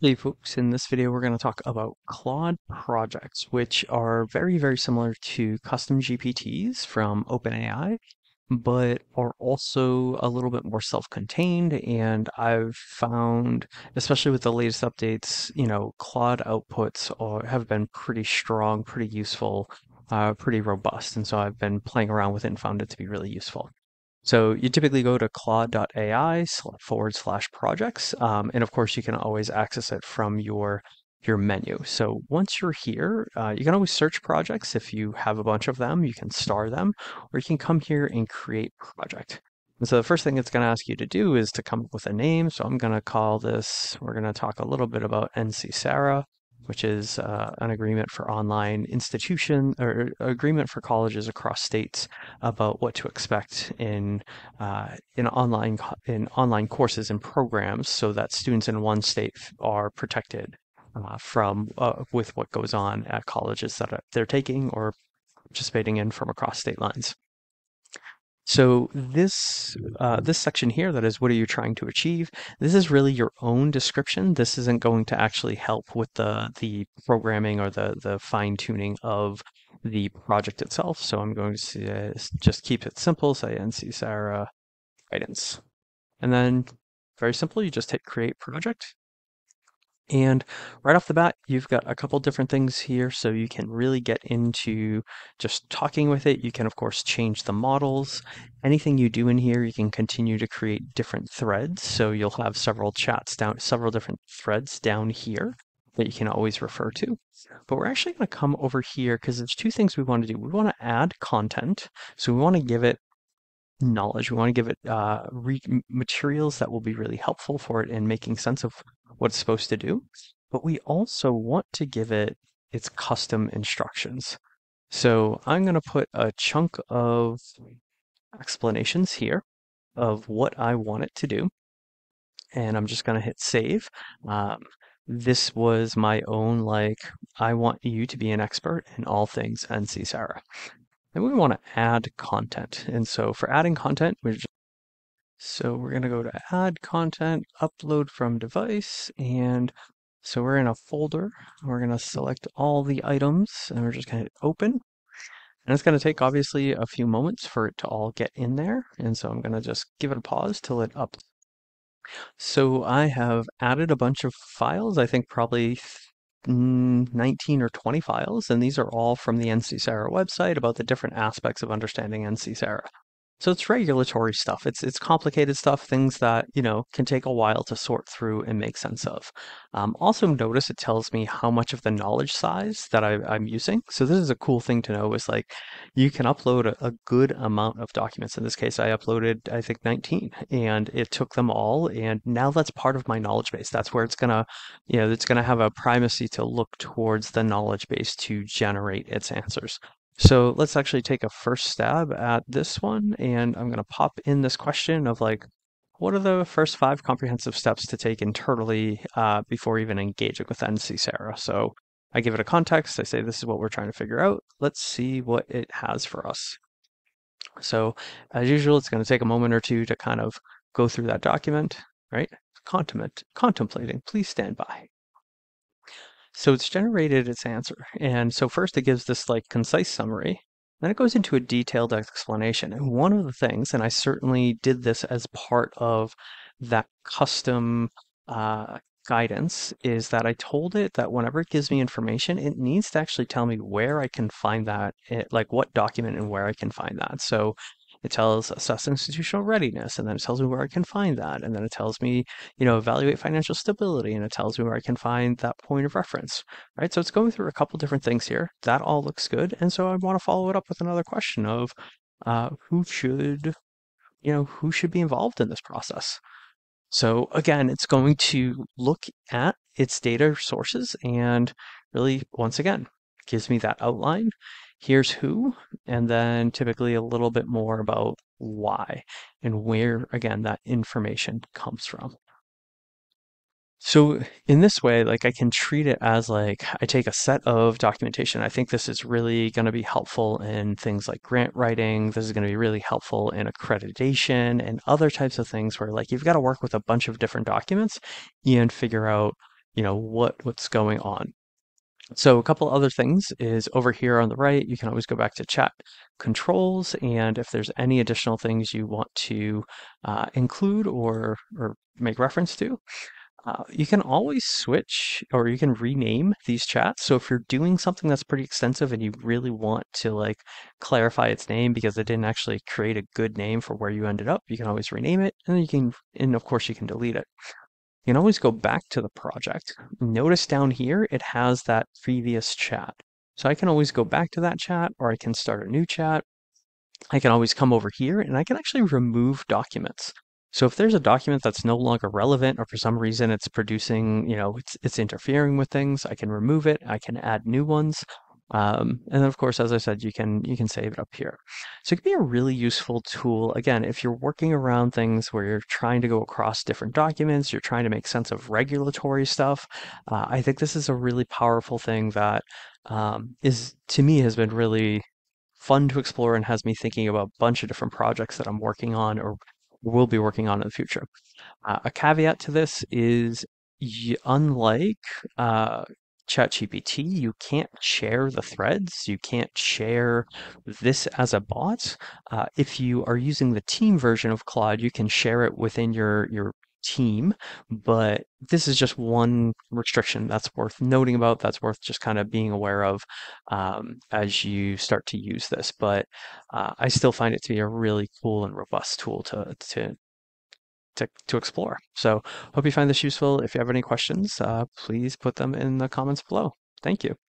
Hey folks, in this video we're going to talk about Claude Projects, which are very similar to custom GPTs from OpenAI, but are also a little bit more self-contained. And I've found, especially with the latest updates, you know, Claude outputs have been pretty strong, pretty useful, pretty robust. And so I've been playing around with it and found it to be really useful. So you typically go to claude.ai/projects. And of course, you can always access it from your menu. So once you're here, you can always search projects. If you have a bunch of them, you can star them, or you can come here and create project. And so the first thing it's going to ask you to do is to come up with a name. So I'm going to call this, we're going to talk a little bit about NC-SARA, which is an agreement for online institution or agreement for colleges across states about what to expect in online courses and programs, so that students in one state are protected with what goes on at colleges that they're taking or participating in from across state lines. So this section here, that is, what are you trying to achieve? This is really your own description. This isn't going to actually help with the programming or the fine-tuning of the project itself. So I'm going to just keep it simple, say NC-SARA guidance. And then very simple, you just hit create project. And right off the bat, you've got a couple different things here, so you can really get into just talking with it. You can, of course, change the models. Anything you do in here, you can continue to create different threads. So you'll have several chats down, several different threads down here that you can always refer to. But we're actually going to come over here because there's two things we want to do. We want to add content, so we want to give it knowledge. We want to give it materials that will be really helpful for it in making sense of what it's supposed to do. But we also want to give it its custom instructions. So I'm going to put a chunk of explanations here of what I want it to do. And I'm just going to hit save. This was my own, like, I want you to be an expert in all things NC-SARA. And we want to add content. And so for adding content, we're going to go to add content, upload from device. And so we're in a folder. We're going to select all the items and we're just going to hit open. And it's going to take obviously a few moments for it to all get in there. And so I'm going to just give it a pause till it uploads. So I have added a bunch of files, I think probably 19 or 20 files, and these are all from the NC-SARA website about the different aspects of understanding NC-SARA. So it's regulatory stuff. It's complicated stuff, things that, you know, can take a while to sort through and make sense of. Also notice it tells me how much of the knowledge size that I'm using. So this is a cool thing to know, is like you can upload a good amount of documents. In this case, I uploaded, I think, 19, and it took them all. And now that's part of my knowledge base. That's where it's going to, you know, it's going to have a primacy to look towards the knowledge base to generate its answers. So let's actually take a first stab at this one, and I'm going to pop in this question of, like, what are the first 5 comprehensive steps to take internally before even engaging with NC-SARA? So I give it a context, I say this is what we're trying to figure out, let's see what it has for us. So as usual, it's going to take a moment or two to kind of go through that document, right? Contemplating, please stand by. So it's generated its answer. And so first it gives this, like, concise summary. Then it goes into a detailed explanation. And one of the things, and I certainly did this as part of that custom guidance, is that I told it that whenever it gives me information, it needs to actually tell me where I can find that, like what document and where I can find that. So it tells assess institutional readiness, and then it tells me where I can find that. And then it tells me, you know, evaluate financial stability, and it tells me where I can find that point of reference, right? So it's going through a couple different things here. That all looks good. And so I want to follow it up with another question of who should be involved in this process? So again, it's going to look at its data sources and really, once again, gives me that outline. Here's who, and then typically a little bit more about why and where, again, that information comes from. So in this way, like, I can treat it as, like, I take a set of documentation. I think this is really going to be helpful in things like grant writing. This is going to be really helpful in accreditation and other types of things where, like, you've got to work with a bunch of different documents and figure out, what's going on. So a couple other things is over here on the right, you can always go back to chat controls, and if there's any additional things you want to include or make reference to, you can always switch or you can rename these chats. So if you're doing something that's pretty extensive and you really want to like clarify its name because it didn't actually create a good name for where you ended up, you can always rename it, and then you can, and of course you can delete it. You can always go back to the project. Notice down here, it has that previous chat. So I can always go back to that chat, or I can start a new chat. I can always come over here and I can actually remove documents. So if there's a document that's no longer relevant, or for some reason it's producing, it's interfering with things, I can remove it. I can add new ones. And then of course, as I said, you can save it up here. So it can be a really useful tool. Again, if you're working around things where you're trying to go across different documents, you're trying to make sense of regulatory stuff. I think this is a really powerful thing that to me has been really fun to explore and has me thinking about a bunch of different projects that I'm working on or will be working on in the future. A caveat to this is, unlike ChatGPT, you can't share the threads, you can't share this as a bot. If you are using the team version of Claude, you can share it within your team, but this is just one restriction that's worth noting about, that's worth just kind of being aware of as you start to use this. But I still find it to be a really cool and robust tool to explore. So hope you find this useful. If you have any questions, please put them in the comments below. Thank you.